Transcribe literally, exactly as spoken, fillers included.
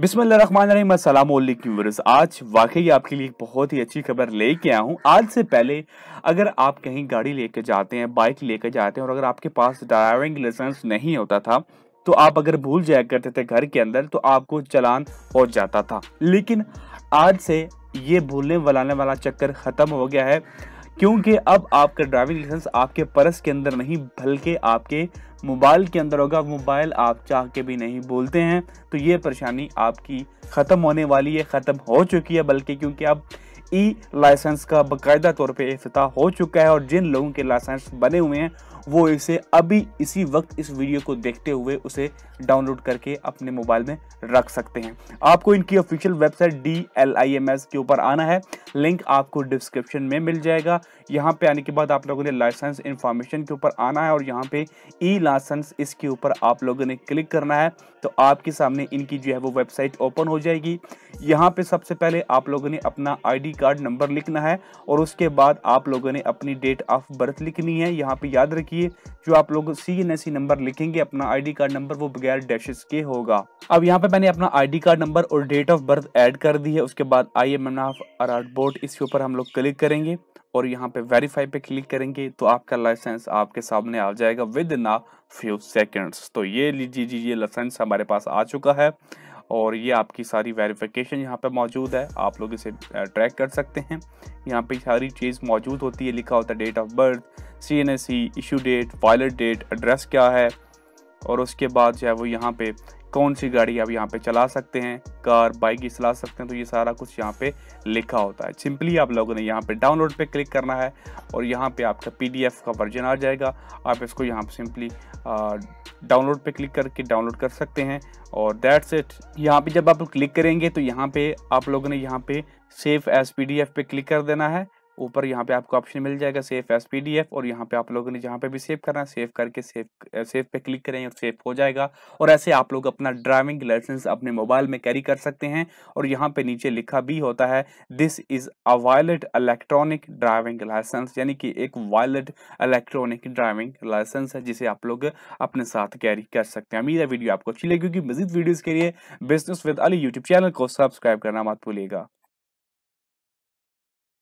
बिस्मिल्लाहिर्रहमानिर्रहीम, अस्सलाम वालेकुम व्यूअर्स। आज वाकई आपके लिए एक बहुत ही अच्छी खबर लेके आया हूँ। आज से पहले अगर आप कहीं गाड़ी लेके जाते हैं, बाइक लेके जाते हैं और अगर आपके पास ड्राइविंग लाइसेंस नहीं होता था तो आप अगर भूल जाया करते थे घर के अंदर तो आपको चालान हो जाता था। लेकिन आज से ये भूलने वलाने वाला चक्कर ख़त्म हो गया है, क्योंकि अब आपका ड्राइविंग लाइसेंस आपके पर्स के अंदर नहीं बल्कि आपके मोबाइल के अंदर होगा। मोबाइल आप चाह के भी नहीं बोलते हैं तो ये परेशानी आपकी ख़त्म होने वाली है, ख़त्म हो चुकी है बल्कि, क्योंकि अब ई लाइसेंस का बाकायदा तौर पे इफ्तिताह हो चुका है और जिन लोगों के लाइसेंस बने हुए हैं वो इसे अभी इसी वक्त इस वीडियो को देखते हुए उसे डाउनलोड करके अपने मोबाइल में रख सकते हैं। आपको इनकी official website D L I M S के ऊपर आना है, लिंक आपको डिस्क्रिप्शन में मिल जाएगा। यहाँ पे आने के बाद आप लोगों ने लाइसेंस इंफॉर्मेशन के ऊपर आना है और यहाँ पे ई लाइसेंस इसके ऊपर आप लोगों ने क्लिक करना है तो आपके सामने इनकी जो है वो वेबसाइट ओपन हो जाएगी। यहाँ पे सबसे पहले आप लोगों ने अपना आई डी कार्ड नंबर लिखना है और उसके बाद आप लोगों ने अपनी डेट ऑफ बर्थ लिखनी है। यहाँ पे याद रखिए जो आप लोग C N S E number लिखेंगे अपना आई डी कार्ड नंबर वो बगैर डैशेस के होगा। अब यहाँ पे मैंने अपना आई डी कार्ड नंबर और डेट ऑफ बर्थ ऐड कर दी है। उसके बाद आई एम एन ऑफ अराउट बोर्ड इसके ऊपर हम लोग क्लिक करेंगे और यहाँ पे वेरीफाई पे क्लिक करेंगे तो आपका लाइसेंस आपके सामने आ जाएगा within a few seconds. तो ये लीजिए जी, ये लाइसेंस हमारे पास आ चुका है और ये आपकी सारी वेरिफिकेशन यहाँ पे मौजूद है, आप लोग इसे ट्रैक कर सकते हैं। यहाँ पे सारी चीज़ मौजूद होती है, लिखा होता है date of birth, C N S E, issue date, valid date, address क्या है और उसके बाद जो है वो यहाँ पे कौन सी गाड़ी आप यहाँ पे चला सकते हैं, कार बाइक चला सकते हैं, तो ये सारा कुछ यहाँ पे लिखा होता है। सिंपली आप लोगों ने यहाँ पे डाउनलोड पे क्लिक करना है और यहाँ पे आपका पी डी एफ का वर्जन आ जाएगा। आप इसको यहाँ पे सिंपली डाउनलोड पे क्लिक करके डाउनलोड कर सकते हैं और दैट्स इट। यहाँ पे जब आप लोग क्लिक करेंगे तो यहाँ पे आप लोगों ने यहाँ पे save as P D F पे क्लिक कर देना है। ऊपर यहाँ पे आपको ऑप्शन मिल जाएगा save as P D F और यहाँ पे आप लोगों ने जहाँ पे भी सेव करना है सेव करके सेव सेव पे क्लिक करेंगे और सेव हो जाएगा। और ऐसे आप लोग अपना ड्राइविंग लाइसेंस अपने मोबाइल में कैरी कर सकते हैं। और यहाँ पे नीचे लिखा भी होता है this is a valid electronic driving licence, यानी कि एक वायलेट इलेक्ट्रॉनिक ड्राइविंग लाइसेंस है जिसे आप लोग अपने साथ कैरी कर सकते हैं। उम्मीद है वीडियो आपको अच्छी लगी होगी। मज़ीद वीडियोज़ के लिए business with Ali YouTube channel को सब्सक्राइब करना मत भूलिएगा।